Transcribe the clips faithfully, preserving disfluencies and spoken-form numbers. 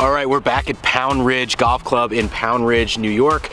All right, we're back at Pound Ridge Golf Club in Pound Ridge, New York.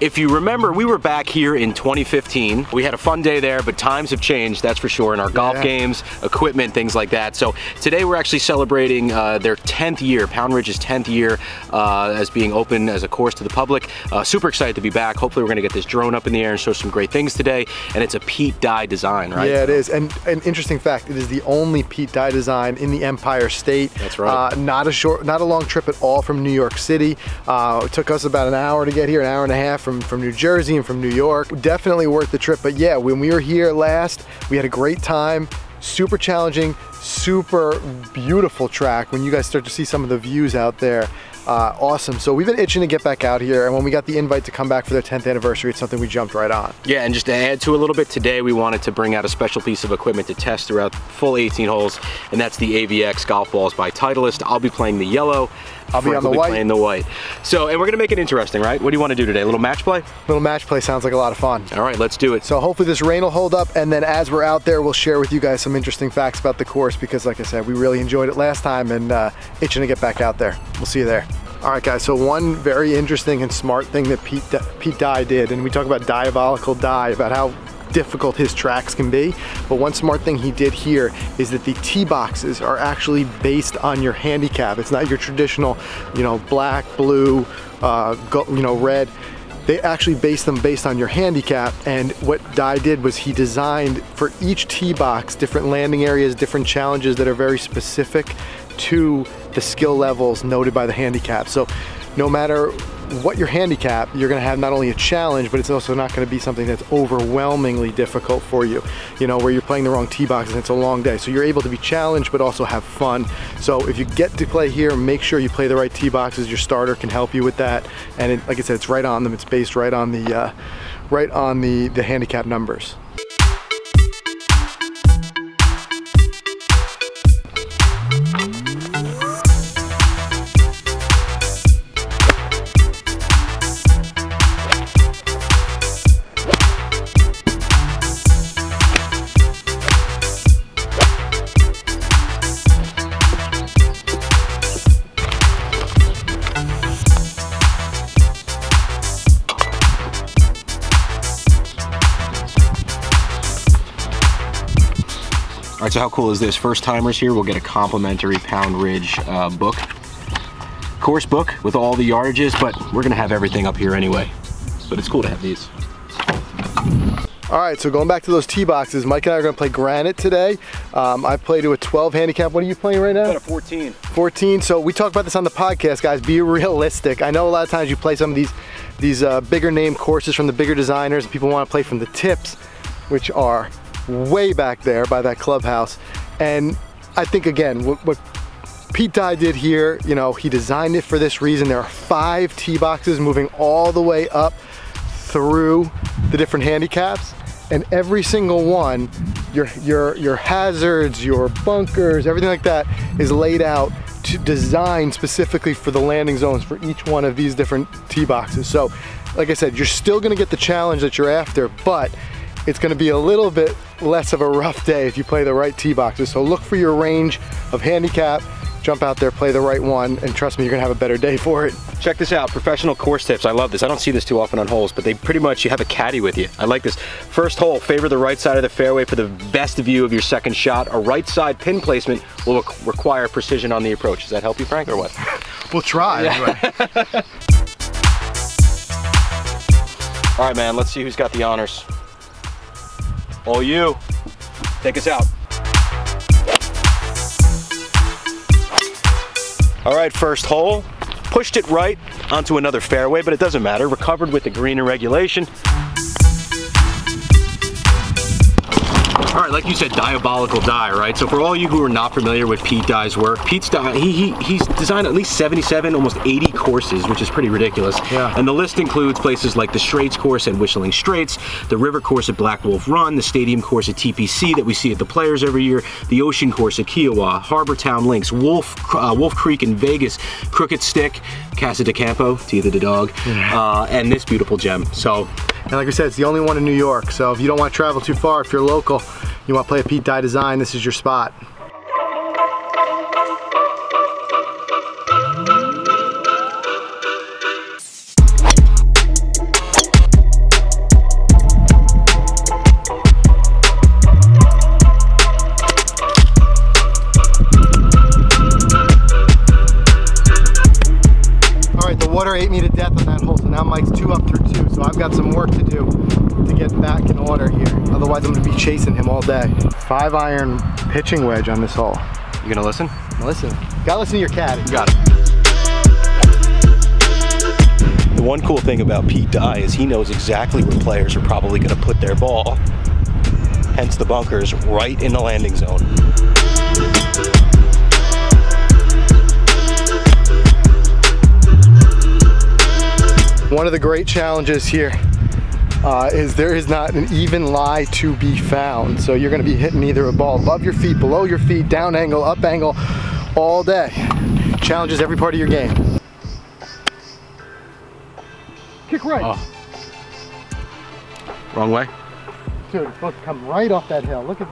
If you remember, we were back here in twenty fifteen. We had a fun day there, but times have changed, that's for sure, in our golf yeah. games, equipment, things like that. So today we're actually celebrating uh, their tenth year, Pound Ridge's tenth year uh, as being open as a course to the public. Uh, super excited to be back. Hopefully we're gonna get this drone up in the air and show some great things today. And it's a Pete Dye design, right? Yeah, it is. And an interesting fact, it is the only Pete Dye design in the Empire State. That's right. Uh, not a short, not a long trip at all from New York City. Uh, it took us about an hour to get here, an hour and a half. From, from New Jersey and from New York. Definitely worth the trip, but yeah, when we were here last, we had a great time, super challenging, super beautiful track. When you guys start to see some of the views out there, uh, awesome. So we've been itching to get back out here, and when we got the invite to come back for their tenth anniversary, it's something we jumped right on. Yeah, and just to add to a little bit, today we wanted to bring out a special piece of equipment to test throughout the full eighteen holes, and that's the A V X Golf Balls by Titleist. I'll be playing the yellow. I'll be on the white. Playing the white. So, and we're gonna make it interesting, right? What do you want to do today? A little match play? Little match play sounds like a lot of fun. All right, let's do it. So hopefully this rain will hold up, and then as we're out there, we'll share with you guys some interesting facts about the course, because like I said, we really enjoyed it last time, and uh, itching to get back out there. We'll see you there. All right, guys, so one very interesting and smart thing that Pete, Pete Dye did, and we talk about Diabolical Dye, about how difficult his tracks can be, but one smart thing he did here is that the tee boxes are actually based on your handicap. It's not your traditional, you know, black, blue, uh, go, you know, red. They actually base them based on your handicap, and what Dye did was he designed for each tee box different landing areas, different challenges that are very specific to the skill levels noted by the handicap. So no matter what your handicap, you're gonna have not only a challenge, but it's also not gonna be something that's overwhelmingly difficult for you, you know, where you're playing the wrong tee box and it's a long day. So you're able to be challenged, but also have fun. So if you get to play here, make sure you play the right tee boxes. Your starter can help you with that. And it, like I said, it's right on them. It's based right on the, uh, right on the, the handicap numbers. All right, so how cool is this? First timers here will get a complimentary Pound Ridge uh, book, course book with all the yardages, but we're gonna have everything up here anyway. But it's cool to have these. All right, so going back to those tee boxes, Mike and I are gonna play granite today. Um, I play to a twelve handicap. What are you playing right now? About a fourteen. fourteen, so we talk about this on the podcast, guys. Be realistic. I know a lot of times you play some of these, these uh, bigger name courses from the bigger designers, and people wanna play from the tips, which are way back there by that clubhouse. And I think, again, what, what Pete Dye did here, you know, he designed it for this reason. There are five tee boxes moving all the way up through the different handicaps, and every single one, your, your, your hazards, your bunkers, everything like that is laid out to design specifically for the landing zones for each one of these different tee boxes. So, like I said, you're still gonna get the challenge that you're after, but it's gonna be a little bit less of a rough day if you play the right tee boxes. So look for your range of handicap, jump out there, play the right one, and trust me, you're gonna have a better day for it. Check this out, professional course tips. I love this. I don't see this too often on holes, but they pretty much, you have a caddy with you. I like this. First hole, favor the right side of the fairway for the best view of your second shot. A right side pin placement will require precision on the approach. Does that help you, Frank, or what? We'll try, yeah. Anyway. All right, man, let's see who's got the honors. All you, take us out. All right, first hole. Pushed it right onto another fairway, but it doesn't matter. Recovered with the green in regulation. All right, like you said, Diabolical Dye, right? So for all you who are not familiar with Pete Dye's work, Pete's Dye, he, he, he's designed at least seventy-seven, almost eighty courses, which is pretty ridiculous. Yeah. And the list includes places like the Straits course at Whistling Straits, the River course at Black Wolf Run, the Stadium course at T P C that we see at the Players every year, the Ocean course at Kiowa, Harbor Town Links, Wolf, uh, Wolf Creek in Vegas, Crooked Stick, Casa de Campo, Teeth of the Dog, yeah. uh, and this beautiful gem. So, and like I said, it's the only one in New York, so if you don't want to travel too far, if you're local, you want to play a Pete Dye design, this is your spot. putter ate me to death on that hole, so now Mike's two up through two, so I've got some work to do to get back in order here. Otherwise, I'm going to be chasing him all day. Five iron pitching wedge on this hole. You going to listen? Listen. Gotta listen to your caddy. You got it. The one cool thing about Pete Dye is he knows exactly where players are probably going to put their ball, hence the bunkers, right in the landing zone. One of the great challenges here uh, is there is not an even lie to be found. So you're going to be hitting either a ball above your feet, below your feet, down angle, up angle, all day. Challenges every part of your game. Kick right. Oh. Wrong way. Dude, it's supposed to come right off that hill. Look at.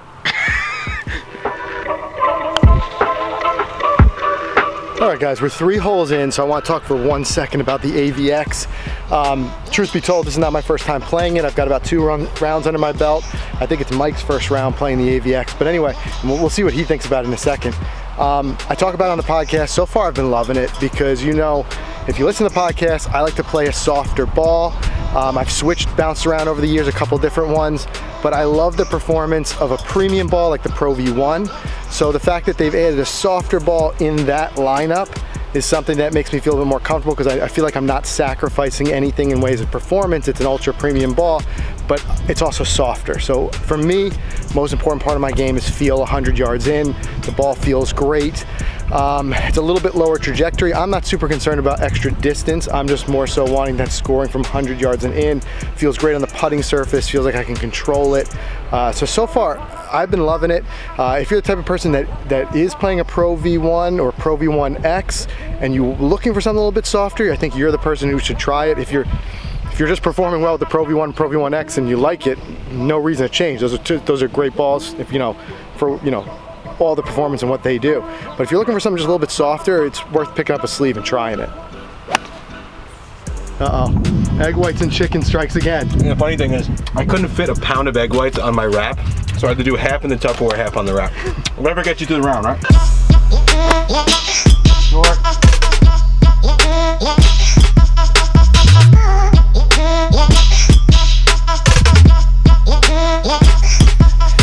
All right, guys, we're three holes in, so I want to talk for one second about the A V X. Um, truth be told, this is not my first time playing it. I've got about two rounds under my belt. I think it's Mike's first round playing the A V X. But anyway, we'll see what he thinks about it in a second. Um, I talk about it on the podcast. So far, I've been loving it because, you know, if you listen to the podcast, I like to play a softer ball. Um, I've switched, bounced around over the years, a couple different ones, but I love the performance of a premium ball like the Pro V one. So the fact that they've added a softer ball in that lineup is something that makes me feel a little more comfortable because I, I feel like I'm not sacrificing anything in ways of performance. It's an ultra premium ball, but it's also softer. So for me, most important part of my game is feel one hundred yards in. The ball feels great. Um, it's a little bit lower trajectory. I'm not super concerned about extra distance. I'm just more so wanting that scoring from one hundred yards and in. Feels great on the putting surface. Feels like I can control it. Uh, so, so far, I've been loving it. Uh, if you're the type of person that, that is playing a Pro V one or Pro V one X and you're looking for something a little bit softer, I think you're the person who should try it. If you're If you're just performing well with the Pro V one, Pro V one X, and you like it, no reason to change. Those are two, those are great balls. If you know, for you know, all the performance and what they do. But if you're looking for something just a little bit softer, it's worth picking up a sleeve and trying it. Uh oh, egg whites and chicken strikes again. And the funny thing is, I couldn't fit a pound of egg whites on my wrap, so I had to do half in the Tupperware, half on the wrap. Whatever gets you through the round, right? Sure.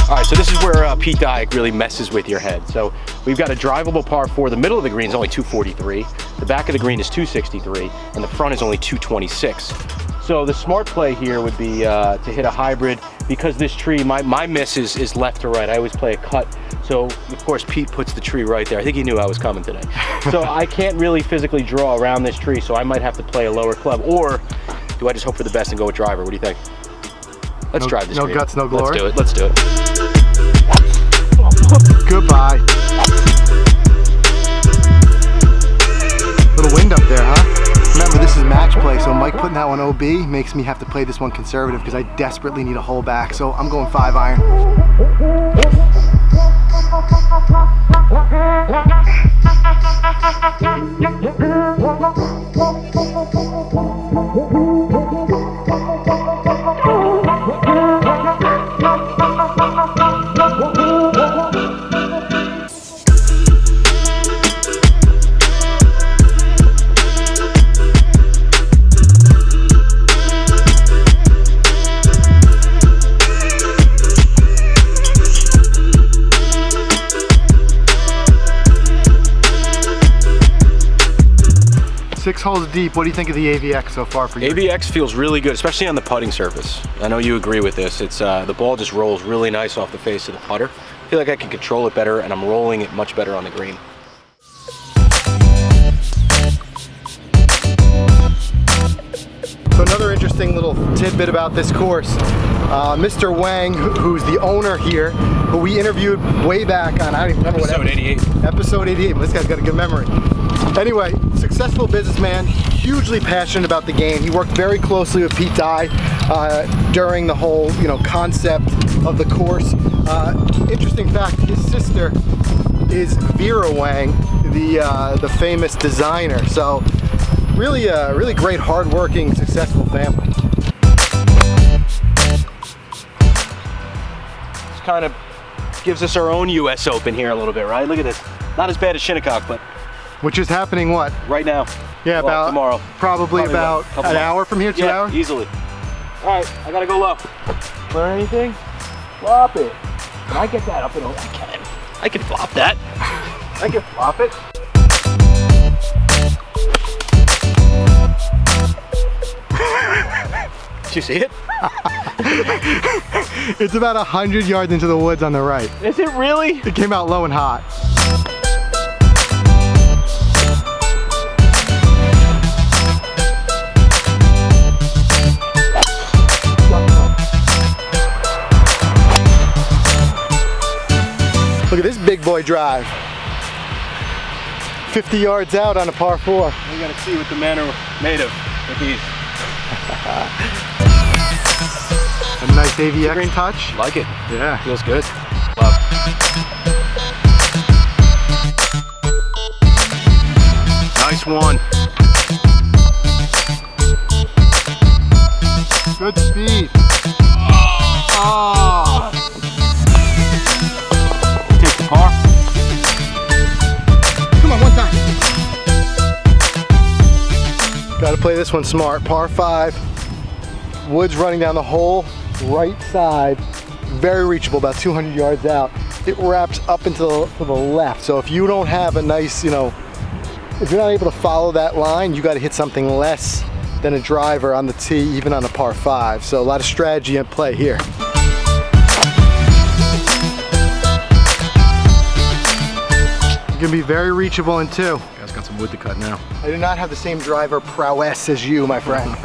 Alright, so this is where uh, Pete Dye really messes with your head. So we've got a drivable par four. The middle of the green is only two forty-three, the back of the green is two sixty-three, and the front is only two twenty-six. So the smart play here would be uh, to hit a hybrid because this tree, my, my miss is, is left to right. I always play a cut. So of course Pete puts the tree right there. I think he knew I was coming today. So I can't really physically draw around this tree, so I might have to play a lower club, or do I just hope for the best and go with driver? What do you think? Let's no, drive this. No tree. Guts, no glory. Let's do it. Let's do it. Goodbye. Little wind up there, huh? Remember, this is match play, so Mike putting that one O B makes me have to play this one conservative because I desperately need a hole back. So I'm going five iron. Six holes deep, what do you think of the A V X so far for you? A V X feels really good, especially on the putting surface. I know you agree with this. It's uh, the ball just rolls really nice off the face of the putter. I feel like I can control it better, and I'm rolling it much better on the green. So another interesting little tidbit about this course. Uh, Mister Wang, who's the owner here, who we interviewed way back on, I don't even remember what episode. Episode eighty-eight. Episode eighty-eight, this guy's got a good memory. Anyway, successful businessman, hugely passionate about the game. He worked very closely with Pete Dye uh, during the whole, you know, concept of the course. Uh, interesting fact: his sister is Vera Wang, the uh, the famous designer. So, really, uh, really great, hardworking, successful family. It's kind of gives us our own U S Open here a little bit, right? Look at this. Not as bad as Shinnecock, but. Which is happening what? Right now. Yeah, well, about tomorrow. Probably, probably about an months. hour from here, two yeah, hours? Easily. All right, I gotta go low. Learn anything? Flop it. Can I get that up and over? I can. I can flop that. I can flop it. Did you see it? It's about a hundred yards into the woods on the right. Is it really? It came out low and hot. Look at this big boy drive. fifty yards out on a par four. We gotta see what the men are made of with these. A nice A V X touch. Like it. Yeah. Feels good. Love. Nice one. Good speed. Oh. Oh. Gotta play this one smart. Par five, woods running down the whole right side, very reachable, about two hundred yards out. It wraps up into the, to the left. So if you don't have a nice, you know, if you're not able to follow that line, you gotta hit something less than a driver on the tee, even on a par five. So a lot of strategy at play here. You're gonna be very reachable in two. Got some wood to cut now. I do not have the same driver prowess as you, my friend.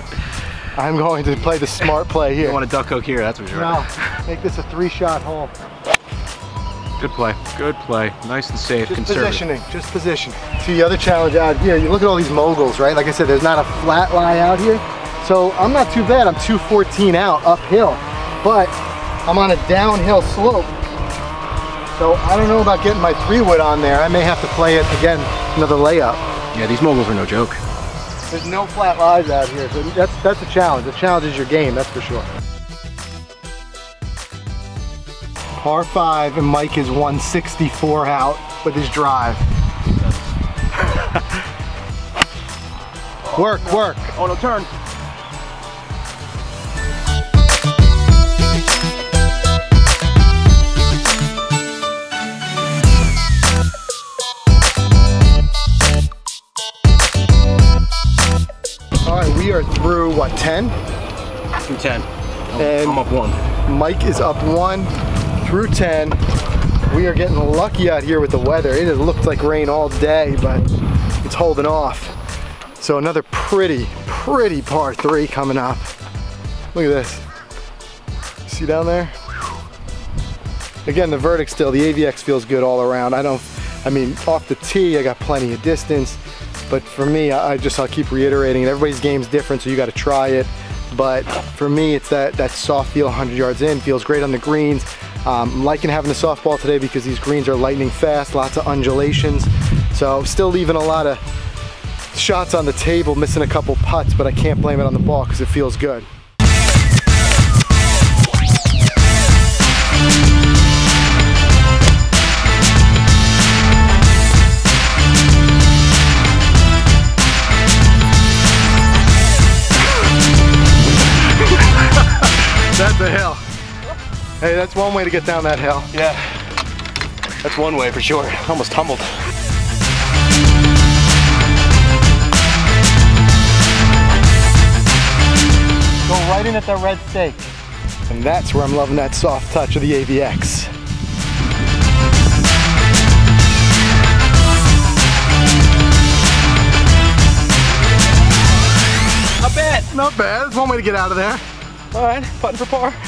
I'm going to play the smart play here. You want a duck hook here, that's what you're no, right. Make this a three-shot hole. Good play, good play. Nice and safe, just positioning, just positioning. See, the other challenge out here, you look at all these moguls, right? Like I said, there's not a flat lie out here. So I'm not too bad, I'm two fourteen out uphill, but I'm on a downhill slope. So I don't know about getting my three wood on there. I may have to play it again, another layup. Yeah, these moguls are no joke. There's no flat lies out here, so that's that's a challenge. The challenge is your game, that's for sure. Par five, and Mike is one sixty-four out with his drive. oh, work, no. work. Oh no, turn. We are through, what, ten? Through ten. I'm, and I'm up one. Mike is up one through ten. We are getting lucky out here with the weather. It has looked like rain all day, but it's holding off. So another pretty, pretty par three coming up. Look at this. See down there? Again, the verdict still, the A V X feels good all around. I don't, I mean, off the tee, I got plenty of distance. But for me, I just, I'll keep reiterating, everybody's game's different, so you gotta try it. But for me, it's that, that soft feel one hundred yards in, feels great on the greens. Um, liking having the softball today because these greens are lightning fast, lots of undulations. So still leaving a lot of shots on the table, missing a couple putts, but I can't blame it on the ball because it feels good. The hill. Hey, that's one way to get down that hill. Yeah, that's one way for sure. Almost tumbled. Go right in at that red stake. And that's where I'm loving that soft touch of the A V X. Not bad. Not bad. That's one way to get out of there. All right, putting for par. All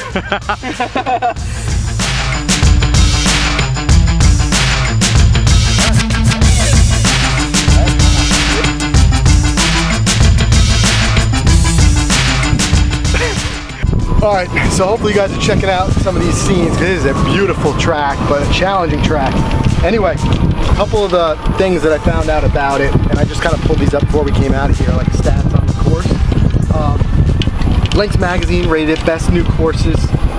right, so hopefully you guys are checking out some of these scenes. This is a beautiful track, but a challenging track. Anyway, a couple of the things that I found out about it, and I just kind of pulled these up before we came out of here, like stats on the course. Um, Links Magazine rated it best new courses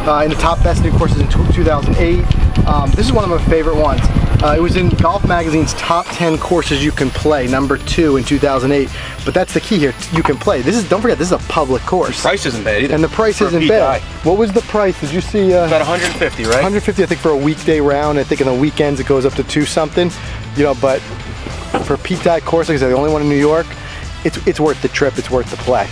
uh, in the top best new courses in two thousand eight. Um, this is one of my favorite ones. Uh, it was in Golf Magazine's top ten courses you can play, number two in two thousand eight. But that's the key here, you can play. This is, don't forget, this is a public course. The price isn't bad either. And the price for isn't bad. What was the price? Did you see? Uh, about one hundred fifty, right? one hundred fifty, I think, for a weekday round. I think in the weekends it goes up to two something. You know, but for a Pete Dye course, like I said, the only one in New York, it's, it's worth the trip, it's worth the play.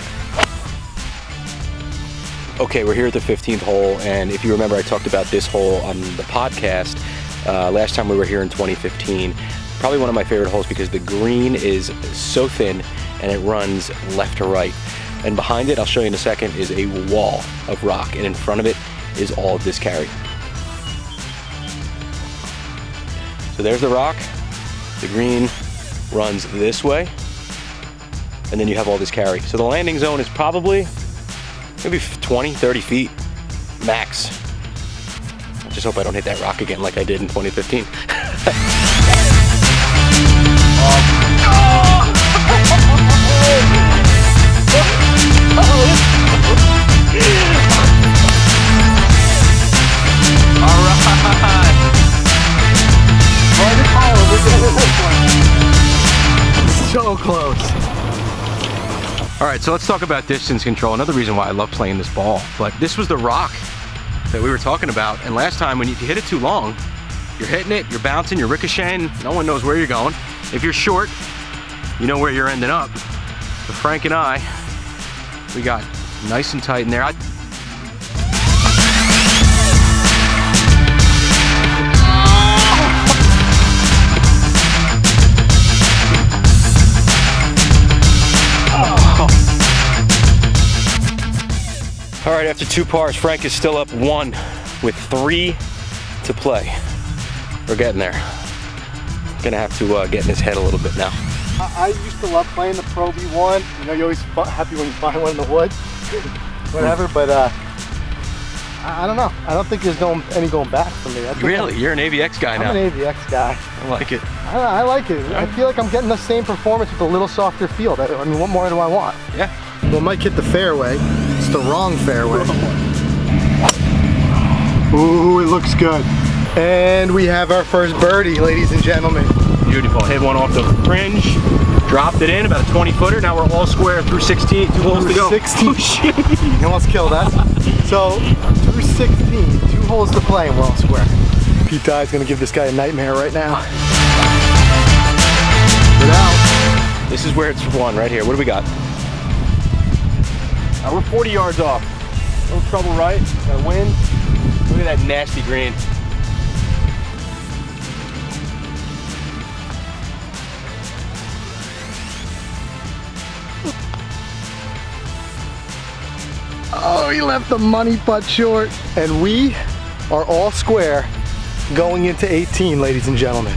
Okay, we're here at the fifteenth hole, and if you remember, I talked about this hole on the podcast uh, last time we were here in twenty fifteen. Probably one of my favorite holes because the green is so thin and it runs left to right. And behind it, I'll show you in a second, is a wall of rock, and in front of it is all of this carry. So there's the rock, the green runs this way, and then you have all this carry. So the landing zone is probably maybe twenty, thirty feet max. I just hope I don't hit that rock again like I did in twenty fifteen. All right. So close. All right, so let's talk about distance control. Another reason why I love playing this ball, but this was the rock that we were talking about. And last time, when you, if you hit it too long, you're hitting it, you're bouncing, you're ricocheting, no one knows where you're going. If you're short, you know where you're ending up. But Frank and I, we got nice and tight in there. I All right, after two pars, Frank is still up one with three to play. We're getting there. Gonna have to uh, get in his head a little bit now. I, I used to love playing the Pro V one. You know, you're always happy when you find one in the woods, whatever, but uh, I, I don't know. I don't think there's no, any going back for me. Really? I'm, you're an A V X guy now. I'm an A V X guy. I like it. I, I like it. Yeah. I feel like I'm getting the same performance with a little softer field. I, I mean, what more do I want? Yeah. Well, Mike hit the fairway. The wrong fairway. Ooh, it looks good. And we have our first birdie, ladies and gentlemen. Beautiful. Hit one off the fringe, dropped it in, about a twenty footer. Now we're all square through sixteen, two holes to go. sixteen. You almost killed us. So, through sixteen, two holes to play, and we're all square. Pete Dye is going to give this guy a nightmare right now. Get out. This is where it's one, right here. What do we got? Uh, we're forty yards off. A little trouble right, got wind. Look at that nasty green. Oh, he left the money putt short. And we are all square going into eighteen, ladies and gentlemen.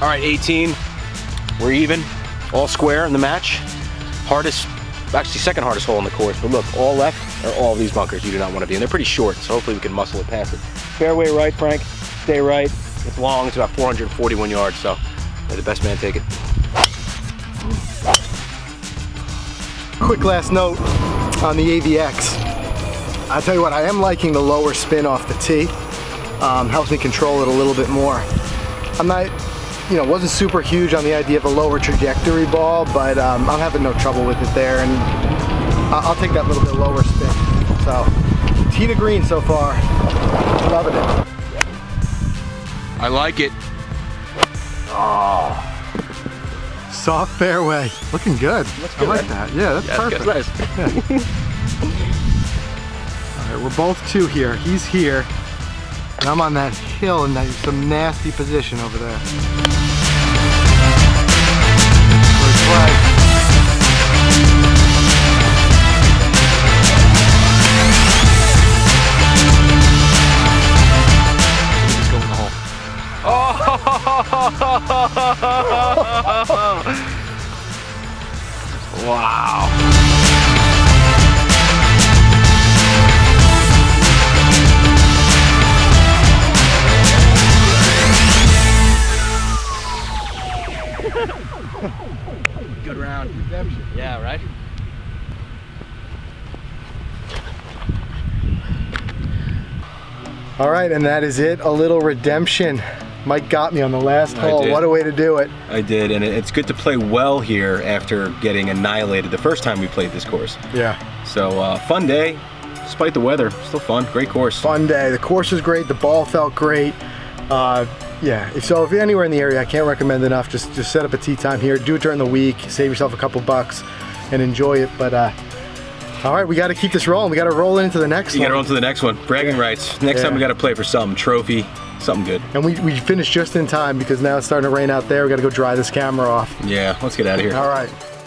All right, eighteen, we're even. All square in the match. Hardest. Actually, second hardest hole in the course, but look, all left are all these bunkers you do not want to be in. They're pretty short, so hopefully we can muscle it past it. Fairway right, Frank. Stay right. It's long. It's about four hundred forty-one yards, so let the best man take it. Quick last note on the A V X. I tell you what, I am liking the lower spin off the tee. Um, helps me control it a little bit more. I'm not... You know, wasn't super huge on the idea of a lower trajectory ball, but um, I'm having no trouble with it there, and I'll take that little bit lower spin. So, tee to green so far, loving it. I like it. Oh, soft fairway, looking good. That's good. I like right? that. Yeah, that's yeah, perfect. That's nice. Yeah. All right, we're both two here. He's here, and I'm on that hill in that, some nasty position over there. Wow. Good round. Redemption. Yeah, right? All right, and that is it. A little redemption. Mike got me on the last hole. What a way to do it. I did, and it's good to play well here after getting annihilated the first time we played this course. Yeah. So, uh, fun day, despite the weather. Still fun, great course. Fun day. The course was great, the ball felt great. Uh, yeah, so if you're anywhere in the area, I can't recommend enough. Just, just set up a tee time here. Do it during the week. Save yourself a couple bucks and enjoy it, but uh, all right, we got to keep this rolling. We got to roll into the next one. You got to roll into the next one. Bragging yeah. rights. Next yeah. time we got to play for some trophy, something good. And we, we finished just in time because now it's starting to rain out there. We got to go dry this camera off. Yeah, let's get out of here. All right.